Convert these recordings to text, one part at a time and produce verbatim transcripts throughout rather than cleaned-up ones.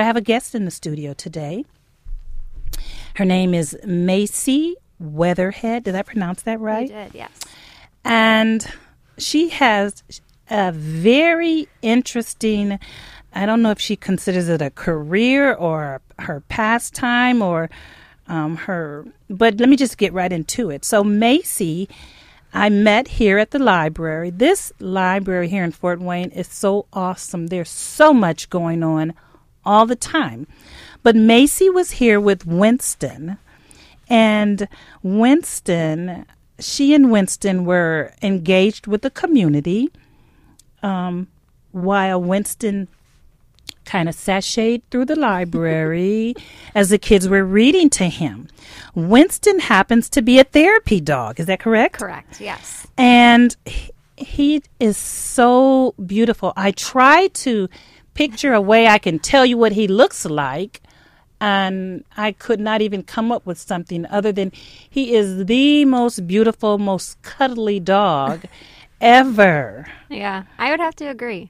I have a guest in the studio today. Her name is Macy Weatherhead. Did I pronounce that right? You did, yes. And she has a very interesting, I don't know if she considers it a career or her pastime or um, her, but let me just get right into it. So Macy, I met here at the library. This library here in Fort Wayne is so awesome. There's so much going on all the time. But Macy was here with Winston, and Winston, she and Winston were engaged with the community um, while Winston kind of sashayed through the library as the kids were reading to him. Winston happens to be a therapy dog. Is that correct? Correct, yes. And he, he is so beautiful. I try to picture a way I can tell you what he looks like, and I could not even come up with something other than he is the most beautiful, most cuddly dog ever. Yeah, I would have to agree.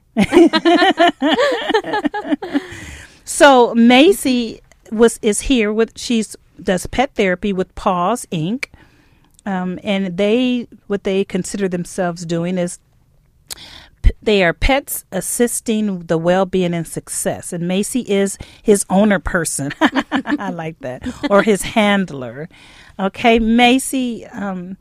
So Macy was is here with she's does pet therapy with Paws Incorporated. Um, and they what they consider themselves doing is p- they are pets assisting the well-being and success. And Macy is his owner person. I like that. Or his handler. Okay, Macy. Um,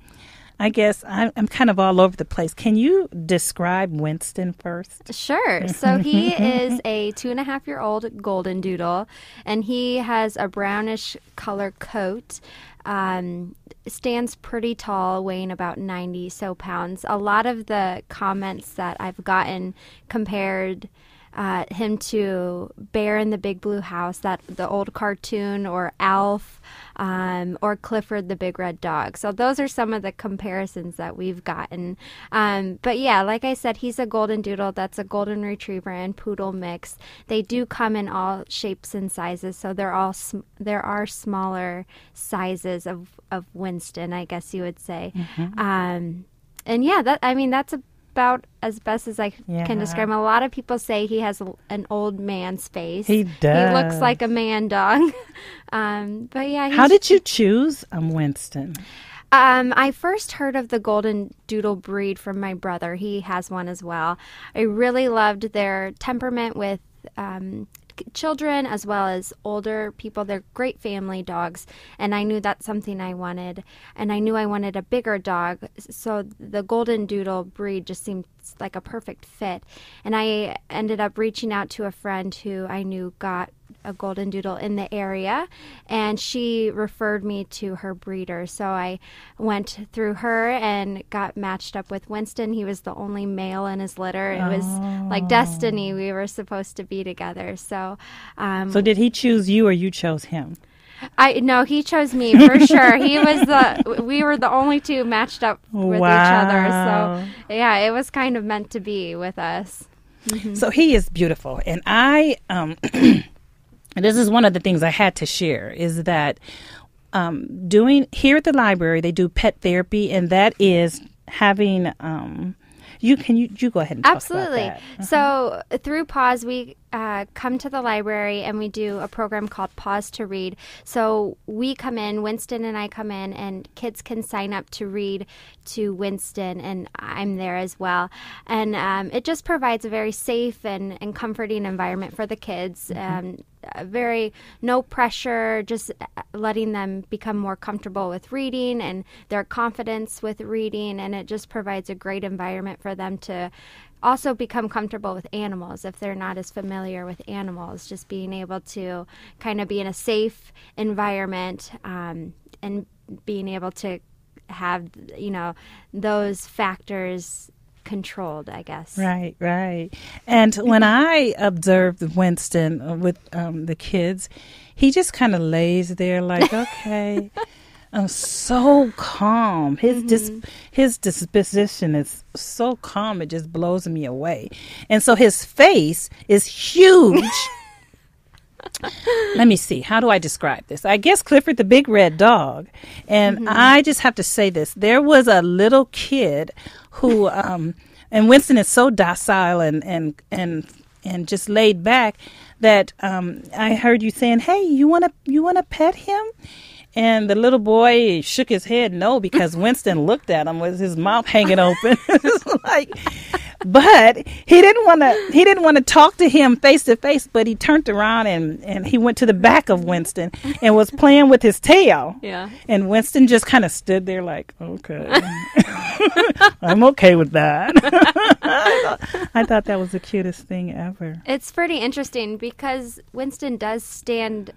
I guess I'm, I'm kind of all over the place. Can you describe Winston first? Sure. So he is a two-and-a-half-year-old golden doodle, and he has a brownish color coat, um, stands pretty tall, weighing about ninety so pounds. A lot of the comments that I've gotten compared uh, him to Bear in the Big Blue House, that the old cartoon, or Alf, um, or Clifford the Big Red Dog. So those are some of the comparisons that we've gotten. Um, but yeah, like I said, he's a golden doodle. That's a golden retriever and poodle mix. They do come in all shapes and sizes. So they're all sm- there are smaller sizes of, of Winston, I guess you would say. Mm-hmm. Um, and yeah, that I mean, that's a about as best as I yeah. can describe him. A lot of people say he has a, an old man's face. He does. He looks like a man dog. um, but yeah. How did you choose um, Winston? Um, I first heard of the golden doodle breed from my brother. He has one as well. I really loved their temperament with um, children as well as older people. They're great family dogs, and I knew that's something I wanted, and I knew I wanted a bigger dog, so the golden doodle breed just seemed like a perfect fit. And I ended up reaching out to a friend who I knew got a golden doodle in the area, and she referred me to her breeder. So I went through her and got matched up with Winston. He was the only male in his litter. It was oh. like destiny. We were supposed to be together. So um, so did he choose you or you chose him? I no, he chose me for sure. He was the we were the only two matched up with wow. each other. So yeah, it was kind of meant to be with us. Mm-hmm. So he is beautiful, and I um and this is one of the things I had to share is that um doing here at the library, they do pet therapy, and that is having um You can you, you go ahead and talk Absolutely. About that. Uh-huh. So through Paws, we uh, come to the library and we do a program called Paws to Read. So we come in, Winston and I come in, and kids can sign up to read to Winston, and I'm there as well. And um, it just provides a very safe and, and comforting environment for the kids. Mm-hmm. Um, very no pressure, just letting them become more comfortable with reading and their confidence with reading, and it just provides a great environment for them to also become comfortable with animals if they're not as familiar with animals, just being able to kind of be in a safe environment um, and being able to have, you know, those factors controlled, I guess. Right, right. And when I observed Winston with um, the kids, he just kind of lays there like, okay, I'm so calm. His mm-hmm. dis- his disposition is so calm, it just blows me away. And so his face is huge. Let me see. How do I describe this? I guess Clifford the Big Red Dog. And mm-hmm. I just have to say this. There was a little kid who, um, and Winston is so docile and, and, and, and just laid back that um, I heard you saying, hey, you want to you want to pet him? And the little boy shook his head no, because Winston looked at him with his mouth hanging open. Like, but he didn't want to he didn't want to talk to him face to face, but he turned around and, and he went to the back of Winston and was playing with his tail. Yeah. And Winston just kind of stood there like, okay, I'm okay with that. I, thought, I thought that was the cutest thing ever. It's pretty interesting because Winston does stand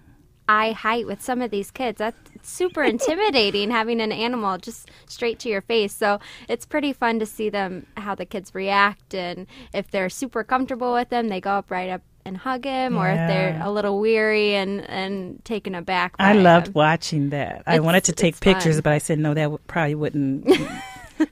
eye height with some of these kids. That's super intimidating, having an animal just straight to your face. So it's pretty fun to see them, how the kids react, and if they're super comfortable with them, they go up right up and hug him, or yeah. if they're a little weary and and taken aback by I loved him. Watching that. It's, I wanted to take pictures, fun. But I said no, that would, probably wouldn't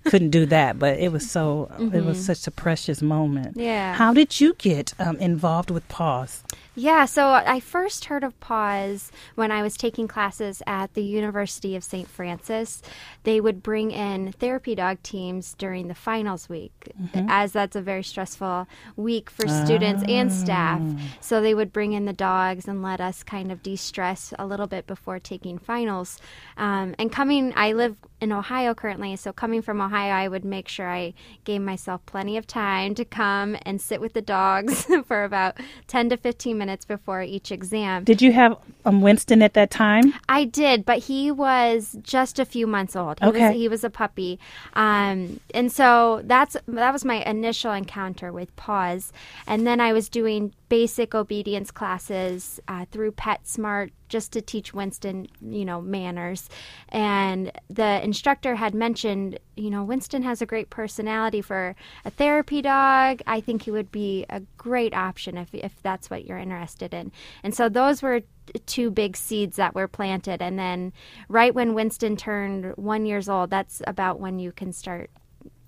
couldn't do that. But it was so mm-hmm. it was such a precious moment. Yeah. How did you get um, involved with Paws? Yeah, so I first heard of Paws when I was taking classes at the University of Saint Francis. They would bring in therapy dog teams during the finals week, mm-hmm. as that's a very stressful week for ah. students and staff. So they would bring in the dogs and let us kind of de-stress a little bit before taking finals. Um, and coming, I live in Ohio currently, so coming from Ohio, I would make sure I gave myself plenty of time to come and sit with the dogs for about ten to fifteen minutes. Before each exam. Did you have um, Winston at that time? I did, but he was just a few months old. He okay. Was, he was a puppy. Um, and so that's that was my initial encounter with Paws. And then I was doing basic obedience classes uh, through PetSmart just to teach Winston, you know, manners. And the instructor had mentioned, you know, Winston has a great personality for a therapy dog. I think he would be a great option if if that's what you're interested in. And so those were two big seeds that were planted. And then right when Winston turned one years old, that's about when you can start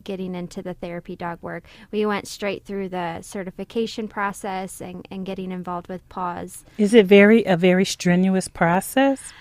getting into the therapy dog work. We went straight through the certification process and, and getting involved with Paws. Is it very a very strenuous process?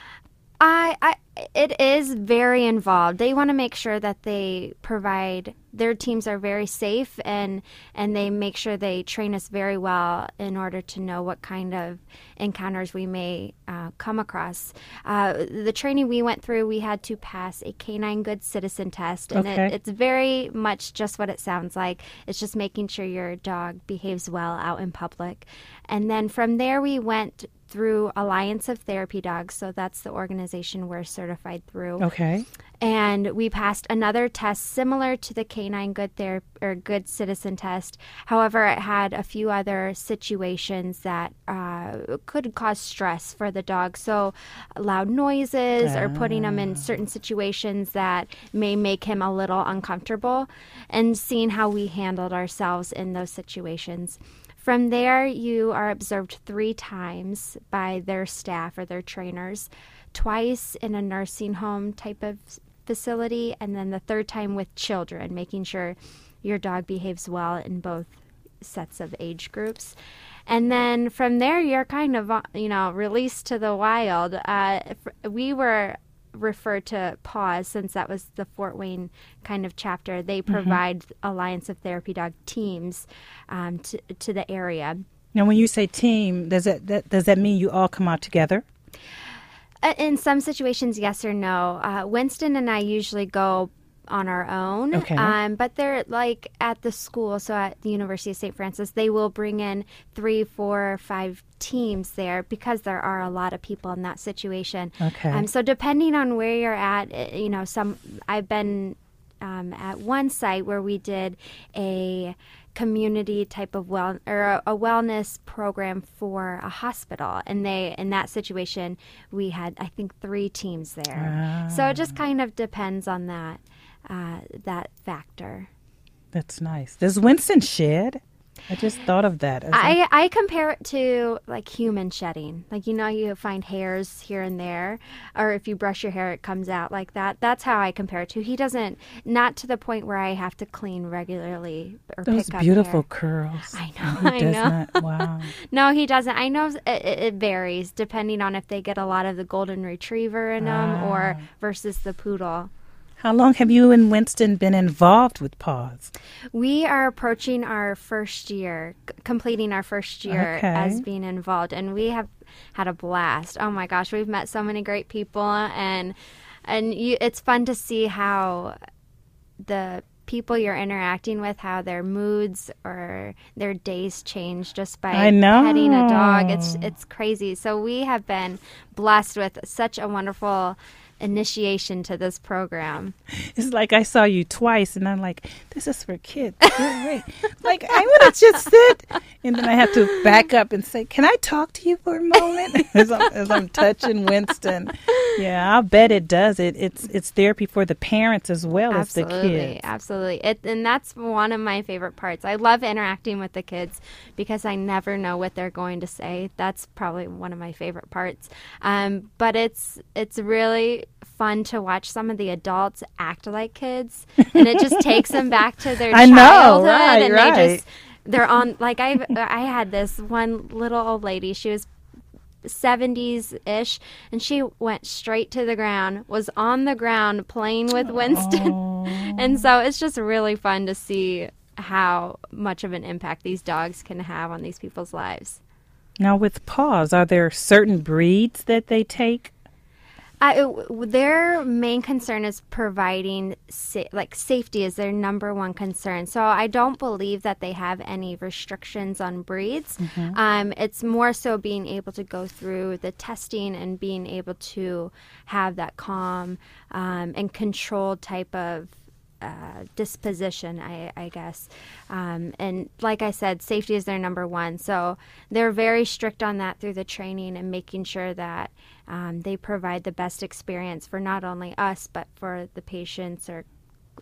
I, I it is very involved. They want to make sure that they provide, their teams are very safe, and and they make sure they train us very well in order to know what kind of encounters we may uh, come across. Uh, the training we went through, we had to pass a canine good citizen test, and okay. it, it's very much just what it sounds like. It's just making sure your dog behaves well out in public. And then from there we went through Alliance of Therapy Dogs, so that's the organization we're certified through. Okay. And we passed another test similar to the Canine Good Therapy or Good Citizen test. However, it had a few other situations that uh, could cause stress for the dog. So loud noises ah. or putting him in certain situations that may make him a little uncomfortable, and seeing how we handled ourselves in those situations. From there, you are observed three times by their staff or their trainers, twice in a nursing home type of facility, and then the third time with children, making sure your dog behaves well in both sets of age groups. And then from there, you're kind of, you know, released to the wild. Uh, we were referred to Paws since that was the Fort Wayne kind of chapter. They provide mm-hmm. Alliance of Therapy Dog teams um, to, to the area. Now, when you say team, does that, that does that mean you all come out together? Uh, in some situations, yes or no. Uh, Winston and I usually go on our own, okay. um, but they're like at the school, so at the University of Saint Francis, they will bring in three, four, five teams there because there are a lot of people in that situation. Okay. Um, so depending on where you're at, you know, some I've been um, at one site where we did a community type of well or a wellness program for a hospital, and they in that situation we had I think three teams there. Ah. So it just kind of depends on that. Uh, that factor. That's nice. Does Winston shed? I just thought of that. I, I compare it to like human shedding. Like, you know, you find hairs here and there, or if you brush your hair, it comes out like that. That's how I compare it to. He doesn't, not to the point where I have to clean regularly or those pick up beautiful hair. Curls. I know. He I does know. Not, wow. No, he doesn't. I know it, it varies depending on if they get a lot of the golden retriever in ah. them or versus the poodle. How long have you and Winston been involved with Paws? We are approaching our first year, c- completing our first year okay. as being involved, and we have had a blast. Oh my gosh, we've met so many great people, and and you, it's fun to see how the people you're interacting with, how their moods or their days change just by petting a dog. It's it's crazy. So we have been blessed with such a wonderful initiation to this program. It's like I saw you twice, and I'm like, this is for kids. Right. Like, I want to just sit, and then I have to back up and say, can I talk to you for a moment? as, I'm, as I'm touching Winston. Yeah, I'll bet it does. It, it's it's therapy for the parents as well absolutely, as the kids. Absolutely, absolutely. And that's one of my favorite parts. I love interacting with the kids because I never know what they're going to say. That's probably one of my favorite parts. Um, but it's it's really fun to watch some of the adults act like kids, and it just takes them back to their I childhood, know, right, and right. they just they're on. Like I, I had this one little old lady. She was seventies-ish, and she went straight to the ground, was on the ground playing with Winston, and so it's just really fun to see how much of an impact these dogs can have on these people's lives. Now, with Paws, are there certain breeds that they take? Uh, it, their main concern is providing, sa- like, safety is their number one concern. So I don't believe that they have any restrictions on breeds. Mm-hmm. Um, it's more so being able to go through the testing and being able to have that calm um, and controlled type of Uh, disposition, I, I guess. Um, and like I said, safety is their number one. So they're very strict on that through the training and making sure that um, they provide the best experience for not only us, but for the patients or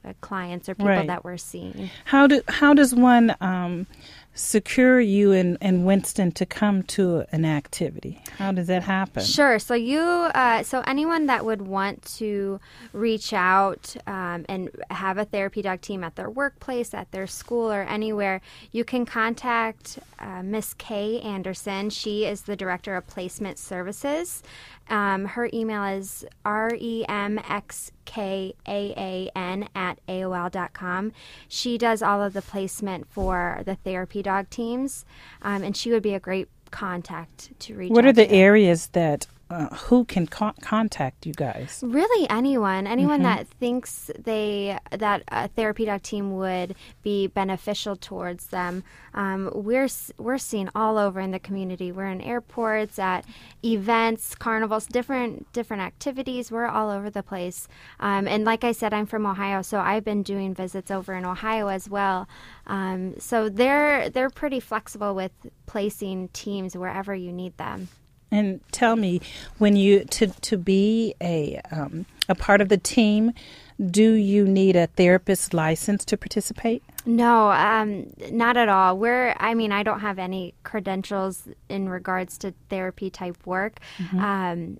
uh, clients or people right. that we're seeing. How do how does one um, secure you and, and Winston to come to an activity? How does that happen? Sure. So you, uh, so anyone that would want to reach out um, and have a therapy dog team at their workplace, at their school, or anywhere, you can contact uh, Miss Kay Anderson. She is the Director of Placement Services. Um, her email is remxkaan at A O L dot com. She does all of the placement for the therapy dog dog teams, um, and she would be a great contact to reach out to. What are the areas that uh, who can con- contact you guys? Really, anyone, anyone mm-hmm. that thinks they that a therapy dog team would be beneficial towards them. Um, we're we're seen all over in the community. We're in airports, at events, carnivals, different different activities. We're all over the place. Um, and like I said, I'm from Ohio, so I've been doing visits over in Ohio as well. Um, so they're they're pretty flexible with placing teams wherever you need them. And tell me, when you to to be a um, a part of the team, do you need a therapist license to participate? No, um, not at all. We're I mean, I don't have any credentials in regards to therapy type work. Mm-hmm. Um,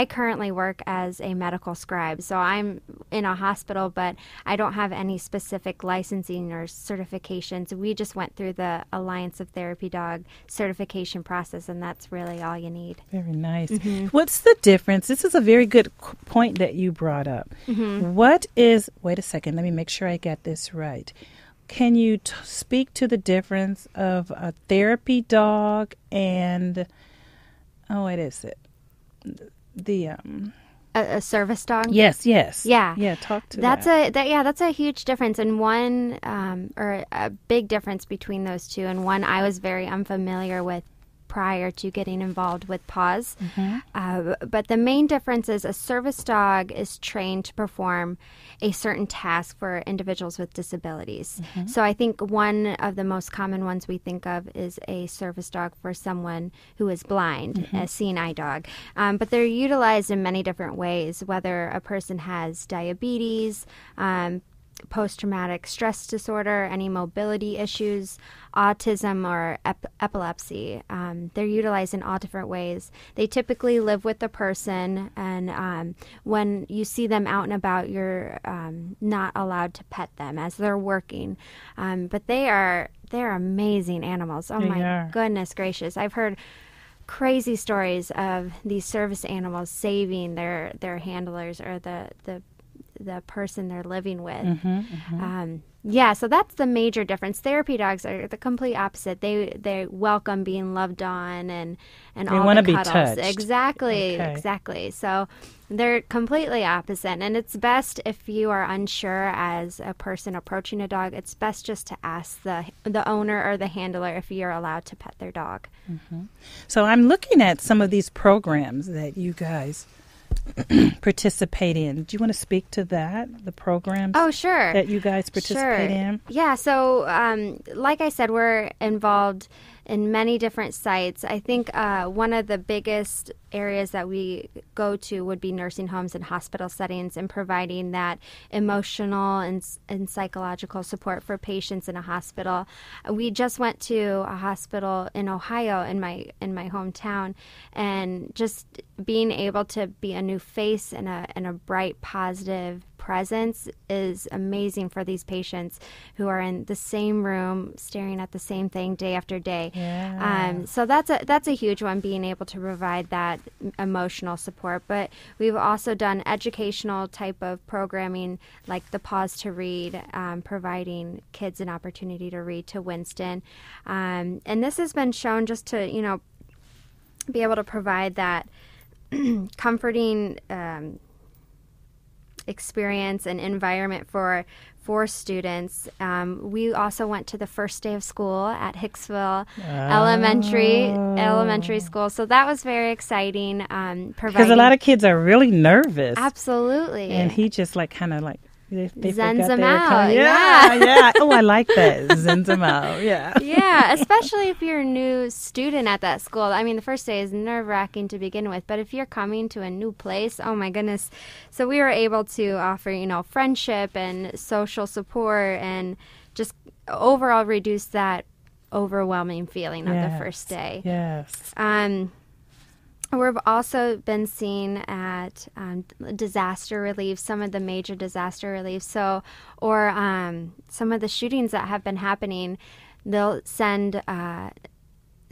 I currently work as a medical scribe, so I'm in a hospital, but I don't have any specific licensing or certifications. We just went through the Alliance of Therapy Dog certification process, and that's really all you need. Very nice. Mm-hmm. What's the difference? This is a very good point that you brought up. Mm-hmm. What is, wait a second, let me make sure I get this right. Can you t- speak to the difference of a therapy dog and, oh, what is it? The um, a, a service dog? Yes, yes. Yeah. Yeah, talk to that's that. A, that yeah, that's a huge difference. And one, um, or a big difference between those two, and one I was very unfamiliar with prior to getting involved with Paws. Mm-hmm. Uh, but the main difference is a service dog is trained to perform a certain task for individuals with disabilities. Mm-hmm. So I think one of the most common ones we think of is a service dog for someone who is blind, mm-hmm. a seeing eye dog. Um, but they're utilized in many different ways, whether a person has diabetes, um, post-traumatic stress disorder, any mobility issues, autism, or ep- epilepsy. Um, they're utilized in all different ways. They typically live with the person, and um, when you see them out and about, you're um, not allowed to pet them as they're working. Um, but they are they're amazing animals. Oh, they my are. Goodness gracious. I've heard crazy stories of these service animals saving their, their handlers or the, the the person they're living with. Mm-hmm, mm-hmm. Um, yeah, so that's the major difference. Therapy dogs are the complete opposite. They they welcome being loved on and, and all the cuddles. They want to be touched. Exactly, okay. exactly. So they're completely opposite. And it's best if you are unsure as a person approaching a dog, it's best just to ask the the owner or the handler if you're allowed to pet their dog. Mm-hmm. So I'm looking at some of these programs that you guys participate in. Do you want to speak to that, the programs oh, sure. that you guys participate sure. in? Yeah, so um, like I said, we're involved in many different sites. I think uh, one of the biggest areas that we go to would be nursing homes and hospital settings, and providing that emotional and, and psychological support for patients in a hospital. We just went to a hospital in Ohio, in my in my hometown, and just being able to be a new face and a and a bright, positive presence is amazing for these patients who are in the same room staring at the same thing day after day. Yeah. Um, so that's a that's a huge one, being able to provide that emotional support. But we've also done educational type of programming, like the Pause to Read, um, providing kids an opportunity to read to Winston. Um, and this has been shown just to, you know, be able to provide that comforting um experience and environment for for students. Um, we also went to the first day of school at Hicksville oh. Elementary Elementary School, so that was very exciting. Um, because a lot of kids are really nervous. Absolutely. And he just like kind of like They, they Zens them out. Yeah, yeah. yeah. Oh, I like that. Zens them out. Yeah. Yeah, especially if you're a new student at that school. I mean, the first day is nerve-wracking to begin with, but if you're coming to a new place, oh my goodness. So we were able to offer, you know, friendship and social support and just overall reduce that overwhelming feeling yes. of the first day. Yes. Um We've also been seen at um, disaster relief, some of the major disaster relief. So, or um, some of the shootings that have been happening, they'll send uh,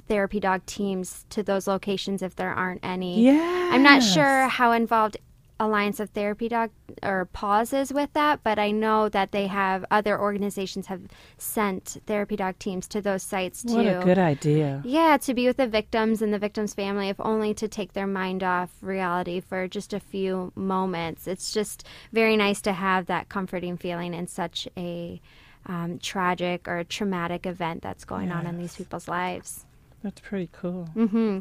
therapy dog teams to those locations if there aren't any. Yes. I'm not sure how involved Alliance of Therapy Dog or Paws is with that, but I know that they have other organizations have sent therapy dog teams to those sites too. What a good idea. Yeah, to be with the victims and the victim's family, if only to take their mind off reality for just a few moments. It's just very nice to have that comforting feeling in such a um, tragic or traumatic event that's going yes. on in these people's lives. That's pretty cool. Mm-hmm.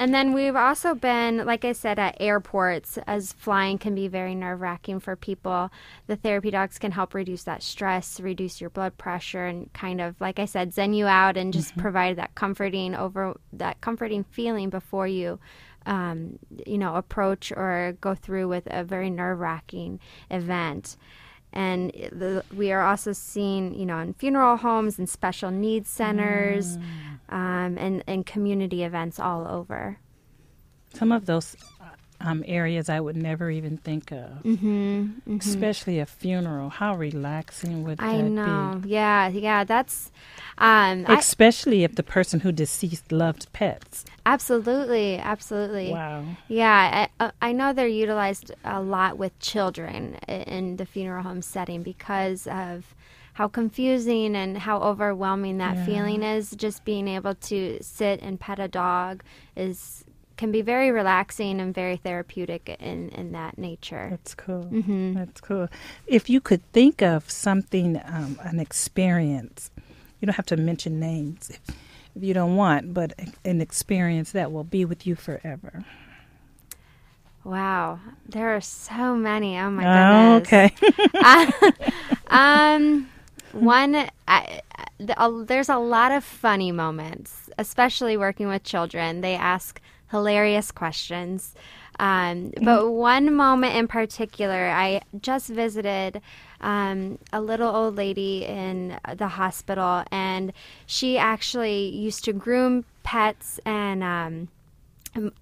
And then we've also been, like I said, at airports, as flying can be very nerve-wracking for people. The therapy dogs can help reduce that stress, reduce your blood pressure, and kind of, like I said, zen you out and just mm-hmm. provide that comforting over that comforting feeling before you, um, you know, approach or go through with a very nerve-wracking event. And the, we are also seen, you know, in funeral homes and special needs centers mm. um, and, and community events all over. Some of those um, areas I would never even think of, mm-hmm, mm-hmm. especially a funeral. How relaxing would I that know. Be? Yeah, yeah, that's... Um, especially I, if the person who deceased loved pets. Absolutely, absolutely. Wow. Yeah, I, I know they're utilized a lot with children in the funeral home setting because of how confusing and how overwhelming that yeah. feeling is. Just being able to sit and pet a dog is can be very relaxing and very therapeutic in, in that nature. That's cool. Mm-hmm. That's cool. If you could think of something, um, an experience, you don't have to mention names if, if you don't want, but an experience that will be with you forever. Wow, there are so many. Oh my oh, goodness. Okay. uh, um, one, I, the, uh, there's a lot of funny moments, especially working with children. They ask hilarious questions. Um, but one moment in particular, I just visited um, a little old lady in the hospital, and she actually used to groom pets and um,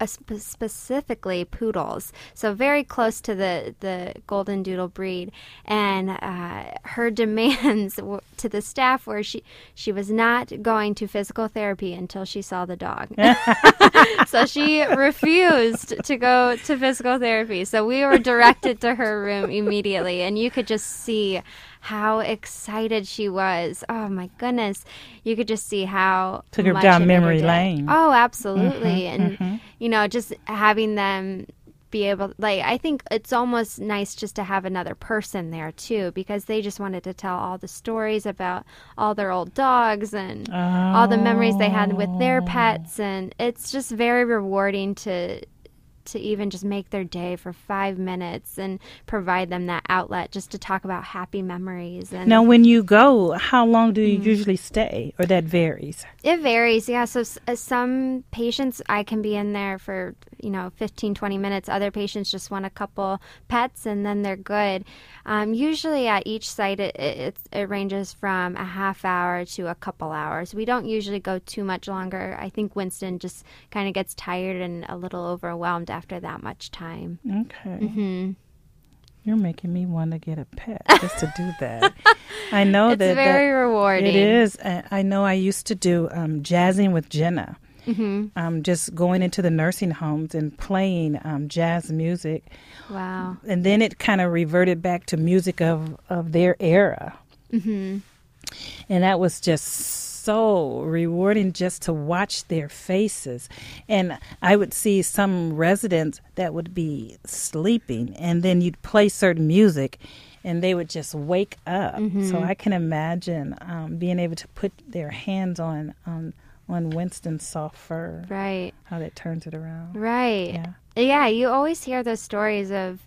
specifically poodles, so very close to the, the golden doodle breed. And uh, her demands to the staff were she, she was not going to physical therapy until she saw the dog. So she refused to go to physical therapy. So we were directed to her room immediately, and you could just see how excited she was. Oh, my goodness. You could just see how took her down memory lane. Oh, absolutely. Mm-hmm, and, mm-hmm. you know, just having them be able, like, I think it's almost nice just to have another person there, too, because they just wanted to tell all the stories about all their old dogs and oh. all the memories they had with their pets. And it's just very rewarding to to even just make their day for five minutes and provide them that outlet just to talk about happy memories. And now, when you go, how long do you mm. usually stay, or that varies? It varies, yeah. So uh, some patients, I can be in there for, you know, fifteen, twenty minutes. Other patients just want a couple pets and then they're good. Um, usually at each site, it, it, it ranges from a half hour to a couple hours. We don't usually go too much longer. I think Winston just kind of gets tired and a little overwhelmed after that much time. Okay. Mm-hmm. You're making me want to get a pet just to do that. I know it's that. It's very that rewarding. It is. I, I know I used to do um, jazzing with Jenna. Mm-hmm. Um, just going into the nursing homes and playing um, jazz music. Wow. And then it kind of reverted back to music of, of their era. Mm-hmm. And that was just so rewarding just to watch their faces. And I would see some residents that would be sleeping, and then you'd play certain music, and they would just wake up. Mm-hmm. So I can imagine um, being able to put their hands on um on Winston's soft fur. Right. How that turns it around. Right. Yeah. Yeah, you always hear those stories of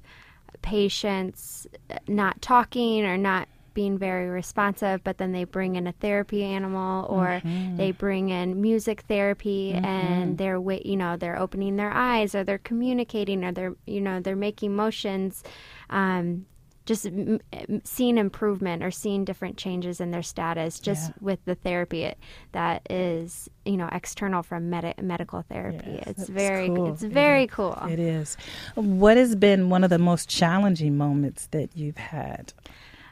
patients not talking or not being very responsive, but then they bring in a therapy animal, or mm-hmm. they bring in music therapy, mm-hmm. and they're, you know, they're opening their eyes, or they're communicating, or they're, you know, they're making motions. Um, just m- seeing improvement or seeing different changes in their status just yeah. with the therapy it, that is, you know, external from medi- medical therapy. Yes, it's very cool. It's very it cool. It is. What has been one of the most challenging moments that you've had?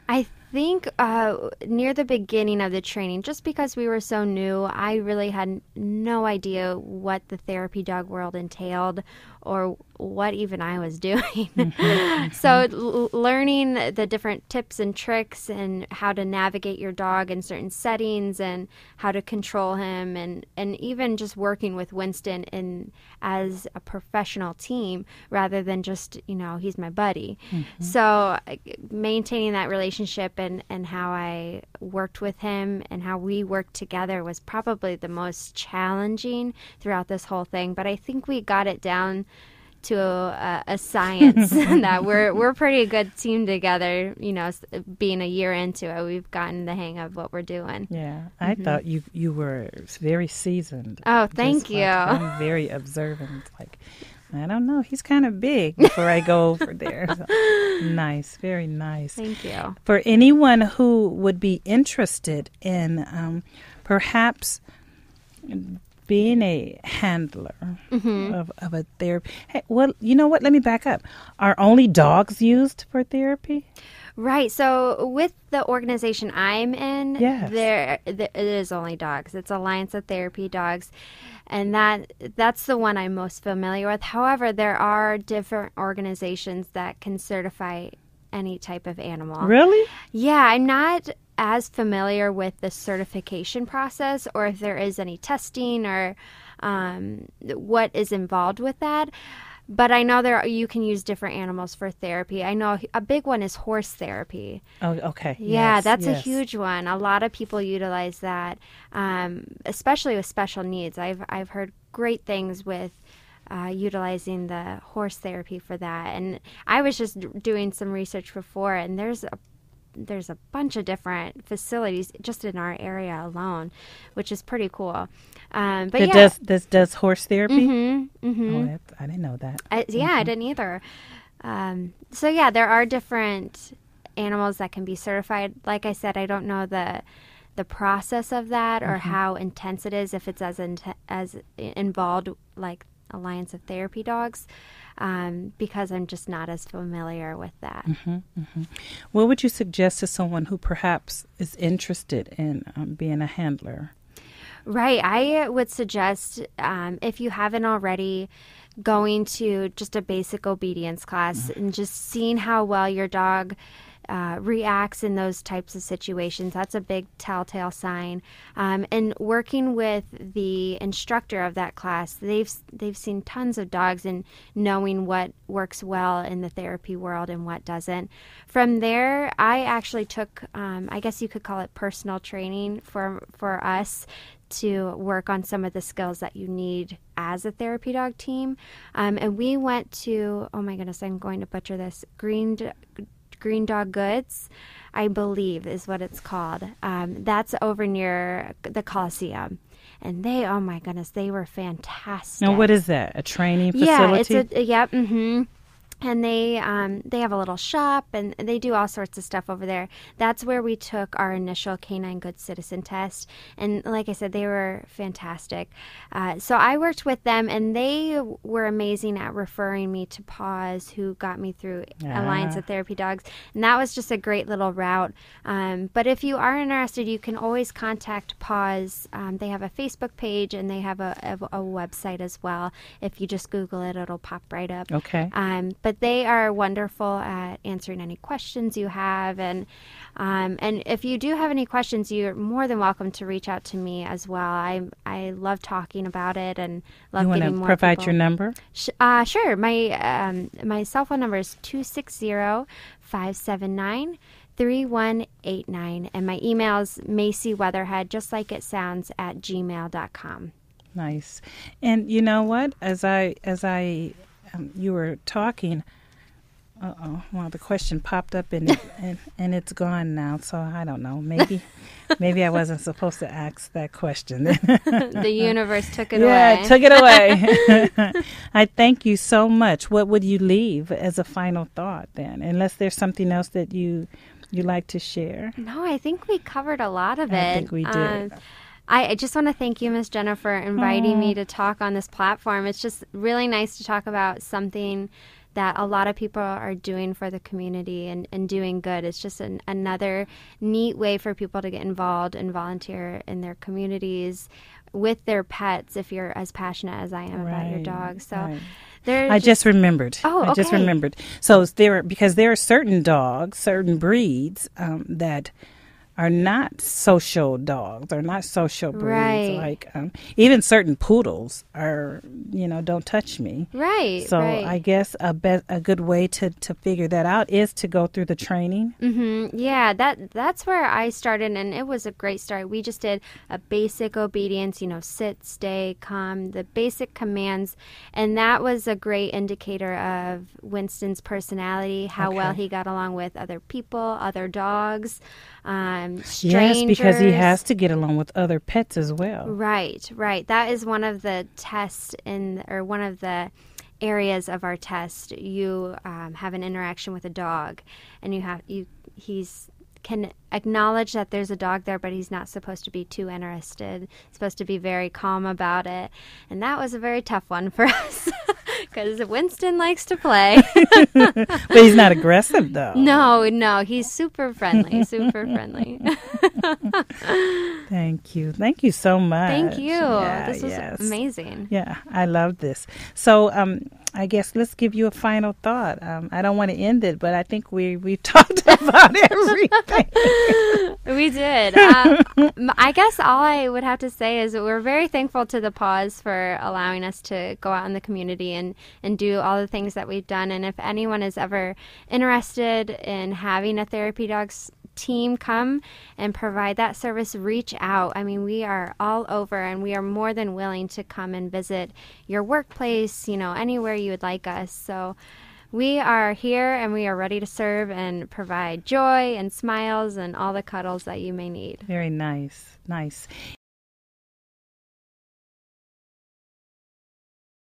I think uh, near the beginning of the training, just because we were so new, I really had no idea what the therapy dog world entailed or what even I was doing. Mm-hmm. So l- learning the different tips and tricks and how to navigate your dog in certain settings and how to control him, and, and even just working with Winston in as a professional team rather than just, you know, he's my buddy. Mm-hmm. So uh, maintaining that relationship and, and how I worked with him and how we worked together was probably the most challenging throughout this whole thing. But I think we got it down to a, a science that we're we're pretty good team together. You know, being a year into it, we've gotten the hang of what we're doing. Yeah, I mm-hmm. thought you you were very seasoned. Oh, thank Just you. Like, I'm very observant. Like, I don't know, he's kind of big before I go over there. So, nice, very nice. Thank you. For anyone who would be interested in um, perhaps being a handler mm-hmm. of, of a therapy. Hey, well, you know what? Let me back up. Are only dogs used for therapy? Right. So with the organization I'm in, yes. there, there it is only dogs. It's Alliance of Therapy Dogs. And that that's the one I'm most familiar with. However, there are different organizations that can certify any type of animal. Really? Yeah. I'm not as familiar with the certification process, or if there is any testing or um, what is involved with that. But I know there are, you can use different animals for therapy. I know a big one is horse therapy. Oh, okay. Yeah, yes, that's yes. a huge one. A lot of people utilize that, um, especially with special needs. I've I've heard great things with Uh, utilizing the horse therapy for that. And I was just d- doing some research before, and there's a there's a bunch of different facilities just in our area alone, which is pretty cool. Um, but it yeah. does this does horse therapy? Mm-hmm, mm-hmm. Oh, that's, I didn't know that. I, yeah, mm-hmm. I didn't either. Um, so yeah, there are different animals that can be certified. Like I said, I don't know the the process of that or mm-hmm. how intense it is. If it's as in, as involved like Alliance of Therapy Dogs, um, because I'm just not as familiar with that. Mm-hmm, mm-hmm. What would you suggest to someone who perhaps is interested in um, being a handler? Right. I would suggest, um, if you haven't already, going to just a basic obedience class mm-hmm. and just seeing how well your dog Uh, reacts in those types of situations. That's a big telltale sign. Um, and working with the instructor of that class, they've they've seen tons of dogs and knowing what works well in the therapy world and what doesn't. From there, I actually took, um, I guess you could call it personal training for for us to work on some of the skills that you need as a therapy dog team. Um, and we went to, oh my goodness, I'm going to butcher this, Green D- Green Dog Goods, I believe is what it's called. Um, that's over near the Coliseum. And they, oh my goodness, they were fantastic. Now, what is that? A training facility? Yeah, it's a, yep, mm-hmm. And they um, they have a little shop, and they do all sorts of stuff over there. That's where we took our initial Canine Good Citizen test. And like I said, they were fantastic. Uh, so I worked with them, and they were amazing at referring me to Paws, who got me through yeah. Alliance of Therapy Dogs. And that was just a great little route. Um, but if you are interested, you can always contact Paws. Um, they have a Facebook page, and they have a, a, a website as well. If you just Google it, it'll pop right up. Okay. Um, but But they are wonderful at answering any questions you have. And um, and if you do have any questions, you're more than welcome to reach out to me as well. I I love talking about it and love you getting more. You want to provide people. Your number? Sh- uh, sure. My, um, my cell phone number is two six zero, five seven nine, three one eight nine. And my email is Macy Weatherhead, just like it sounds, at gmail dot com. Nice. And you know what? As I As I... Um, you were talking, uh-oh, well, the question popped up and, it, and and it's gone now, so I don't know. Maybe maybe I wasn't supposed to ask that question. The universe took it yeah, away. Yeah, took it away. I thank you so much. What would you leave as a final thought then, unless there's something else that you, you like to share? No, I think we covered a lot of it. I think we did. Um, I just want to thank you, Miz Jennifer, for inviting Aww. me to talk on this platform. It's just really nice to talk about something that a lot of people are doing for the community and, and doing good. It's just an, another neat way for people to get involved and volunteer in their communities with their pets if you're as passionate as I am right. about your dog. So. Right. I just, just remembered. Oh, okay. I just remembered. So there, because there are certain dogs, certain breeds um, that are not social dogs, are not social breeds. Right. Like um, even certain poodles are, you know, don't touch me. Right. So right. I guess a be- a good way to, to figure that out is to go through the training. Mm-hmm. Yeah, that that's where I started, and it was a great start. We just did a basic obedience, you know, sit, stay, come, the basic commands, and that was a great indicator of Winston's personality, how okay. well he got along with other people, other dogs. Um, Strangers. Yes, because he has to get along with other pets as well. Right, right. That is one of the tests in, or one of the areas of our test. You um, have an interaction with a dog, and you have you. He's can acknowledge that there's a dog there, but he's not supposed to be too interested. He's supposed to be very calm about it, and that was a very tough one for us. Because Winston likes to play. But he's not aggressive, though. No, no. He's super friendly, super friendly. Thank you. Thank you so much. Thank you. Yeah, this was yes. amazing. Yeah, I love this. So um, I guess let's give you a final thought. Um, I don't want to end it, but I think we, we talked about everything. We did. Um, I guess all I would have to say is we're very thankful to the Paws for allowing us to go out in the community and and do all the things that we've done. And if anyone is ever interested in having a therapy dogs team come and provide that service, reach out. I mean, we are all over, and we are more than willing to come and visit your workplace, you know, anywhere you would like us. So we are here, and we are ready to serve and provide joy and smiles and all the cuddles that you may need. Very nice. Nice.